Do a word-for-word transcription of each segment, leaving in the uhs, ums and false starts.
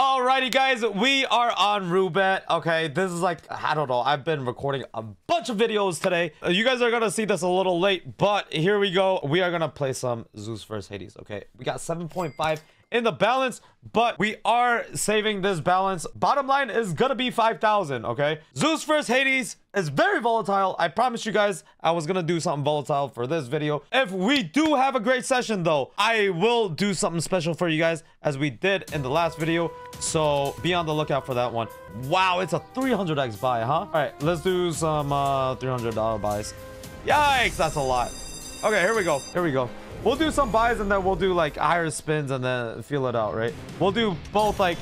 Alrighty guys, we are on Roobet. Okay, this is like, I don't know, I've been recording a bunch of videos today. You guys are gonna see this a little late, but here we go. We are gonna play some Zeus versus Hades, okay? We got seven point five in the balance, but we are saving this balance. Bottom line is gonna be five thousand, okay? Zeus versus Hades is very volatile. I promised you guys I was gonna do something volatile for this video. If we do have a great session though, I will do something special for you guys as we did in the last video. So be on the lookout for that one. Wow, it's a three hundred X buy, huh? All right, let's do some uh, three hundred dollar buys. Yikes, that's a lot. Okay, here we go. Here we go. We'll do some buys and then we'll do like higher spins and then feel it out, right? We'll do both like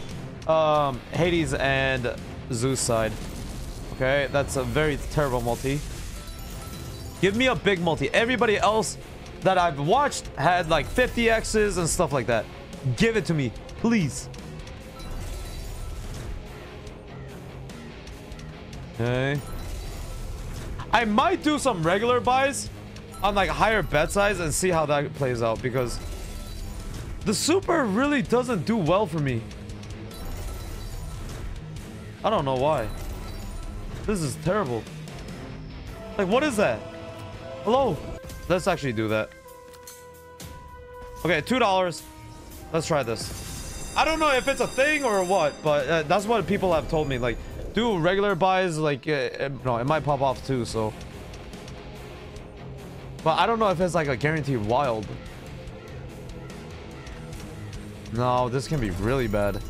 um, Hades and Zeus side. Okay, that's a very terrible multi. Give me a big multi. Everybody else that I've watched had like fifty X's and stuff like that. Give it to me, please. Okay. I might do some regular buys on like higher bet size and see how that plays out, because the super really doesn't do well for me. I don't know why. This is terrible. Like, what is that? Hello? Let's actually do that. Okay, two dollars. Let's try this. I don't know if it's a thing or what, but uh, that's what people have told me. Like, do regular buys, like uh, it, no, it might pop off too. So, but I don't know if it's like a guaranteed wild. No, this can be really bad.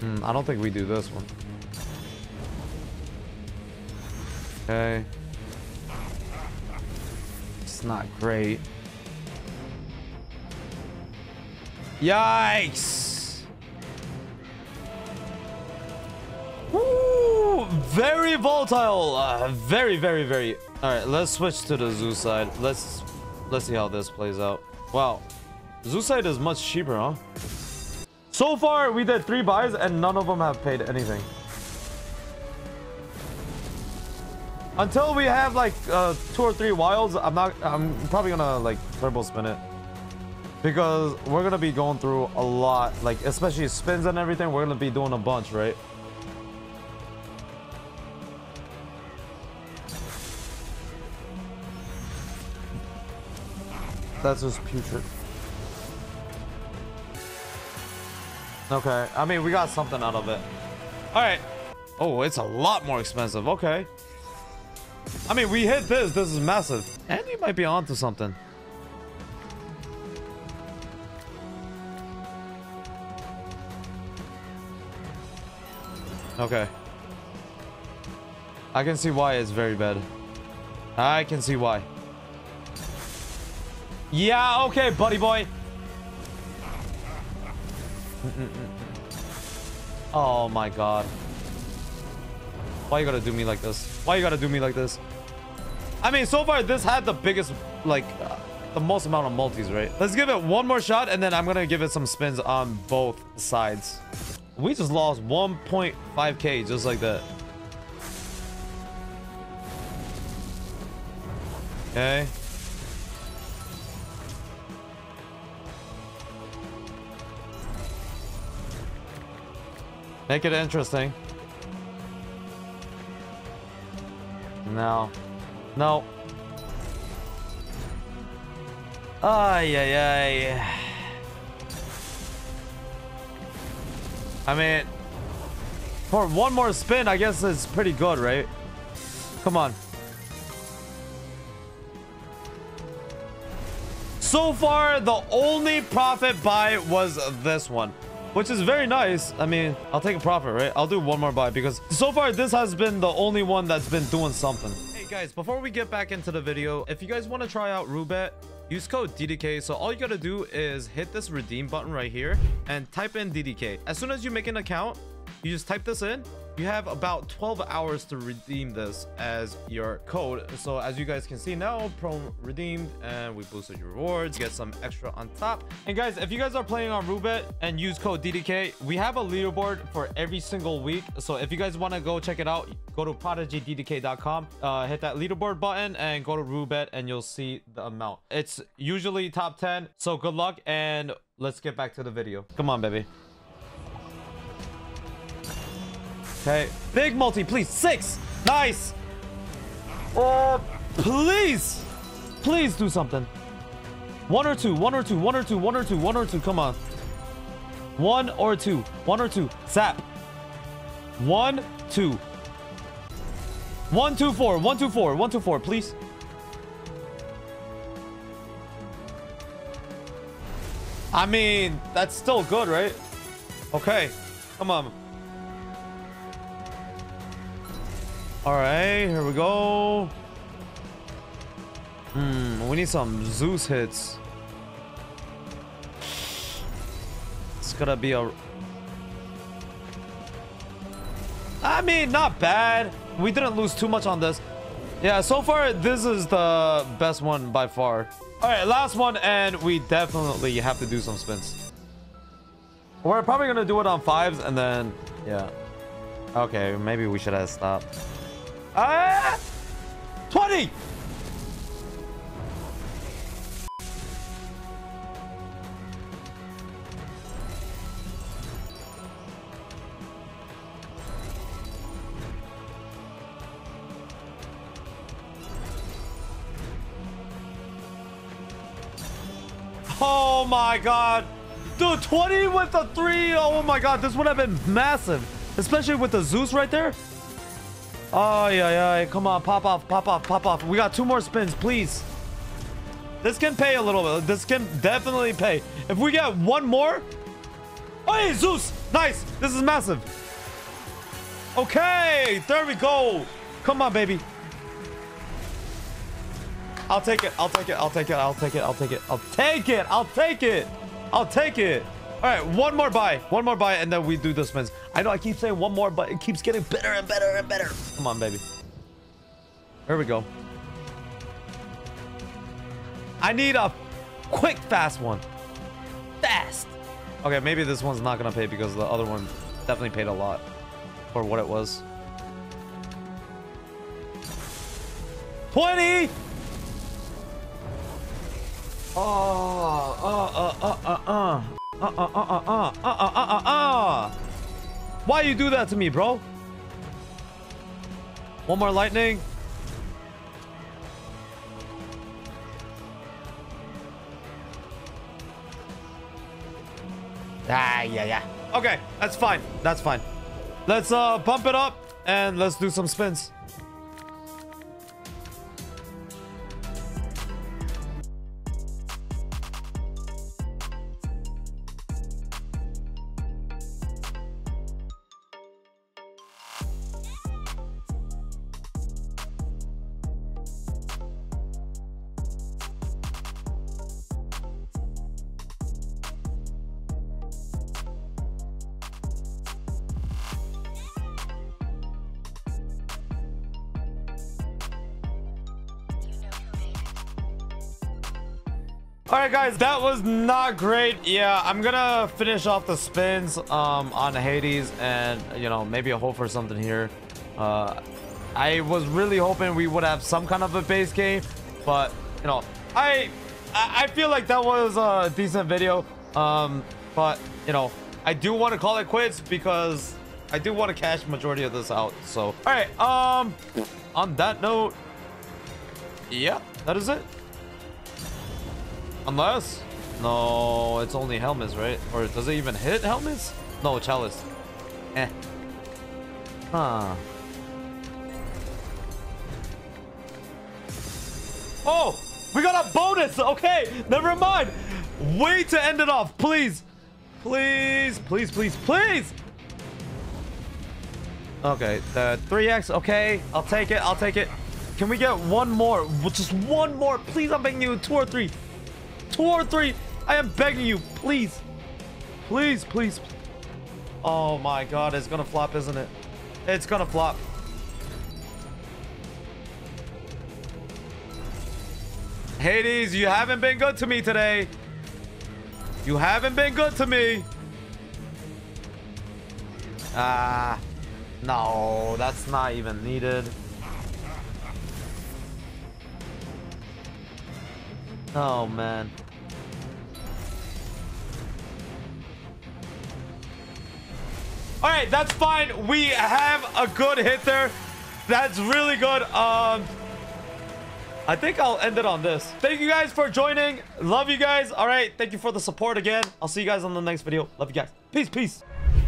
Mm, I don't think we do this one. Okay, it's not great. Yikes. Woo! Very volatile. Uh, very, very, very. All right, let's switch to the Zeus side. Let's let's see how this plays out. Wow, Zeus side is much cheaper, huh? So far, we did three buys and none of them have paid anything. Until we have like uh, two or three wilds, I'm not. I'm probably gonna like turbo spin it, because we're gonna be going through a lot, like especially spins and everything. We're gonna be doing a bunch, right? That's just putrid. Okay, I mean, we got something out of it. All right. Oh, it's a lot more expensive. Okay. I mean, we hit this. This is massive. And you might be onto something. Okay. I can see why it's very bad. I can see why. Yeah, okay, buddy boy. Mm-mm-mm. Oh my god. Why you gotta do me like this? Why you gotta do me like this? I mean, so far this had the biggest, like, uh, the most amount of multis, right? Let's give it one more shot, and then I'm gonna give it some spins on both sides. We just lost one point five K just like that. Okay. Make it interesting. No. No. Ay, ay, ay. I mean, for one more spin, I guess it's pretty good, right? Come on. So far, the only profit buy was this one, which is very nice. I mean, I'll take a profit, right? I'll do one more buy, because so far this has been the only one that's been doing something. Hey guys, before we get back into the video, if you guys want to try out Roobet, use code D D K. So all you gotta do is hit this redeem button right here and type in D D K. As soon as you make an account, you just type this in. You have about twelve hours to redeem this as your code. So as you guys can see now, promo redeemed, and we boosted your rewards, get some extra on top. And guys, if you guys are playing on Roobet and use code D D K, we have a leaderboard for every single week. So if you guys want to go check it out, go to prodigy d d k dot com, uh, hit that leaderboard button and go to Roobet, and you'll see the amount. It's usually top ten. So good luck, and let's get back to the video. Come on, baby. Okay. Big multi, please. Six. Nice. Oh, please. Please do something. One or two. One or two. One or two. One or two. One or two. Come on. One or two. One or two. Zap. One, two. One, two, four. One, two, four. One, two, four. Please. I mean, that's still good, right? Okay. Come on. All right, here we go. Hmm, we need some Zeus hits. It's gonna be a... I mean, not bad. We didn't lose too much on this. Yeah, so far, this is the best one by far. All right, last one, and we definitely have to do some spins. We're probably gonna do it on fives, and then, yeah. Okay, maybe we should have stopped. Ah! twenty! Oh my god! Dude, twenty with a three! Oh my god, this would have been massive! Especially with the Zeus right there. Oh, yeah, yeah. Come on. Pop off, pop off, pop off. We got two more spins, please. This can pay a little bit. This can definitely pay. If we get one more. Hey, Zeus. Nice. This is massive. Okay. There we go. Come on, baby. I'll take it. I'll take it. I'll take it. I'll take it. I'll take it. I'll take it. I'll take it. I'll take it. All right, one more buy, one more buy, and then we do the spins. I know I keep saying one more, but it keeps getting better and better and better. Come on, baby. Here we go. I need a quick, fast one. Fast. Okay, maybe this one's not going to pay because the other one definitely paid a lot for what it was. twenty. Oh, uh, uh, uh, uh, uh. Uh uh uh uh uh uh uh uh uh. Why you do that to me, bro? One more lightning. Ah yeah yeah. Okay, that's fine. That's fine. Let's uh bump it up and let's do some spins. Alright guys, that was not great. Yeah, I'm gonna finish off the spins um, on Hades and, you know, maybe a hope for something here. Uh, I was really hoping we would have some kind of a base game, but, you know, I I feel like that was a decent video. Um, but, you know, I do want to call it quits because I do want to cash majority of this out. So, alright, um, on that note, yeah, that is it. Unless, no, it's only helmets, right? Or does it even hit helmets? No, chalice. Eh. Huh. Oh, we got a bonus. Okay, never mind. Way to end it off, please. Please, please, please, please. Okay, the three X, okay. I'll take it, I'll take it. Can we get one more? Just one more, please. I'm begging you, two or three. Two or three. I am begging you, please. Please, please. Oh my god, it's gonna flop, isn't it? It's gonna flop. Hades, you haven't been good to me today. You haven't been good to me. Ah, no, that's not even needed. Oh man. All right, that's fine. We have a good hit there. That's really good. Um, I think I'll end it on this. Thank you guys for joining. Love you guys. All right, thank you for the support again. I'll see you guys on the next video. Love you guys. Peace, peace.